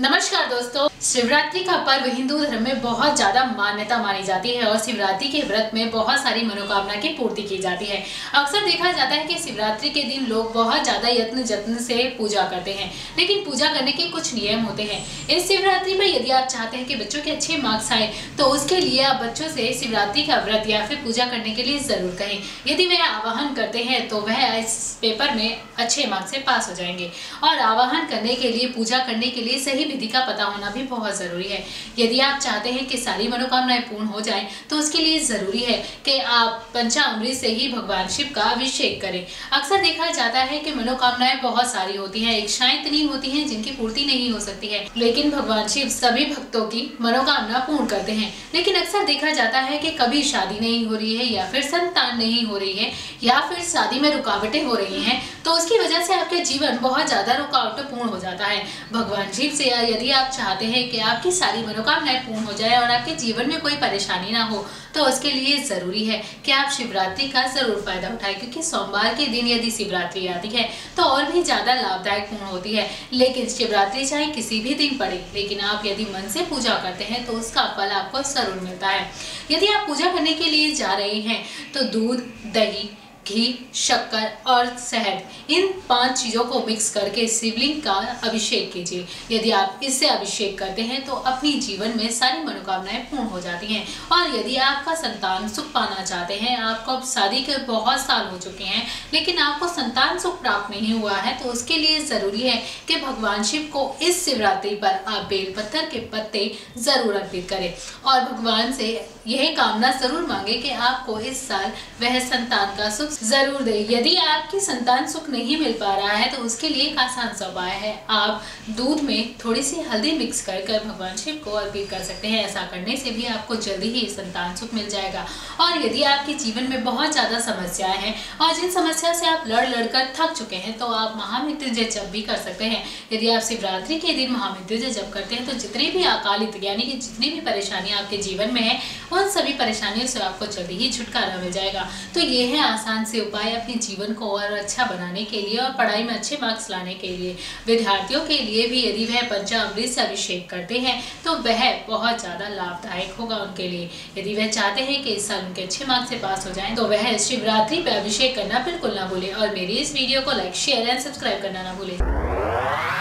नमस्कार दोस्तों, शिवरात्रि का पर्व हिंदू धर्म में बहुत ज्यादा मान्यता मानी जाती है और शिवरात्रि के व्रत में बहुत सारी मनोकामना की पूर्ति की जाती है। अक्सर देखा जाता है कि शिवरात्रि के दिन लोग बहुत ज्यादा यत्न जत्न से पूजा करते हैं, लेकिन पूजा करने के कुछ नियम होते हैं। इस शिवरात्रि में यदि आप चाहते हैं कि बच्चों के अच्छे मार्क्स आए तो उसके लिए आप बच्चों से शिवरात्रि का व्रत या फिर पूजा करने के लिए जरूर कहें। यदि वह आवाहन करते हैं तो वह इस पेपर में अच्छे मार्क्स से पास हो जाएंगे। और आवाहन करने के लिए, पूजा करने के लिए सही विधि का पता होना भी बहुत जरूरी है। यदि आप चाहते हैं कि सारी मनोकामनाएं पूर्ण हो जाएं, तो उसके लिए जरूरी है कि आप पंचामृत से ही भगवान शिव का अभिषेक करें। अक्सर देखा जाता है कि मनोकामनाएं बहुत सारी होती हैं, इच्छाएं इतनी होती हैं जिनकी पूर्ति नहीं हो सकती है, लेकिन भगवान शिव सभी भक्तों की मनोकामना पूर्ण करते हैं। लेकिन अक्सर देखा जाता है कि कभी शादी नहीं हो रही है या फिर संतान नहीं हो रही है या फिर शादी में रुकावटें हो रही है, तो उसकी वजह से आपके जीवन बहुत ज्यादा रुकावटपूर्ण हो जाता है। भगवान शिव से यदि आप चाहते हैं कि आपकी सारी मनोकामनाएं पूर्ण हो जाए और आपके जीवन में कोई परेशानी ना हो, तो उसके लिए जरूरी है कि आप शिवरात्रि का जरूर फायदा उठाएं, क्योंकि सोमवार के दिन यदि शिवरात्रि आती है तो और भी ज्यादा लाभदायक पूर्ण होती है। लेकिन शिवरात्रि चाहे किसी भी दिन पड़े, लेकिन आप यदि मन से पूजा करते हैं तो उसका फल आपको जरूर मिलता है। यदि आप पूजा करने के लिए जा रहे हैं तो दूध, दही, घी, शक्कर और शहद, इन 5 चीज़ों को मिक्स करके शिवलिंग का अभिषेक कीजिए। यदि आप इससे अभिषेक करते हैं तो अपनी जीवन में सारी मनोकामनाएं पूर्ण हो जाती हैं। और यदि आपका संतान सुख पाना चाहते हैं, आपको शादी के बहुत साल हो चुके हैं लेकिन आपको संतान सुख प्राप्त नहीं हुआ है, तो उसके लिए ज़रूरी है कि भगवान शिव को इस शिवरात्रि पर आप बेलपत्थर के पत्ते ज़रूर अर्पित करें और भगवान से यह कामना ज़रूर मांगे कि आपको इस साल वह संतान का सुख जरूर दे। यदि आपकी संतान सुख नहीं मिल पा रहा है तो उसके लिए एक आसान सा उपाय है, आप दूध में थोड़ी सी हल्दी मिक्स कर कर भगवान शिव को अर्पित कर सकते हैं। ऐसा करने से भी आपको जल्दी ही संतान सुख मिल जाएगा। और यदि आपके जीवन में बहुत ज़्यादा समस्याएं हैं और जिन समस्या से आप लड़ कर थक चुके हैं, तो आप महामृत्युंजय जप भी कर सकते हैं। यदि आप शिवरात्रि के दिन महामृत्युंजय जप करते हैं तो जितने भी अकालिक यानी कि जितनी भी परेशानियाँ आपके जीवन में है, उन सभी परेशानियों से आपको जल्दी ही छुटकारा मिल जाएगा। तो ये है आसान से उपाय अपने जीवन को और अच्छा बनाने के लिए और पढ़ाई में अच्छे मार्क्स लाने के लिए। विद्यार्थियों के लिए भी यदि वह पंचामृत से अभिषेक करते हैं तो वह बहुत ज़्यादा लाभदायक होगा उनके लिए। यदि वह चाहते हैं कि इस साल उनके अच्छे मार्क्स से पास हो जाएं, तो वह शिवरात्रि पर अभिषेक करना बिल्कुल ना भूलें। और मेरी इस वीडियो को लाइक, शेयर एंड सब्सक्राइब करना ना भूलें।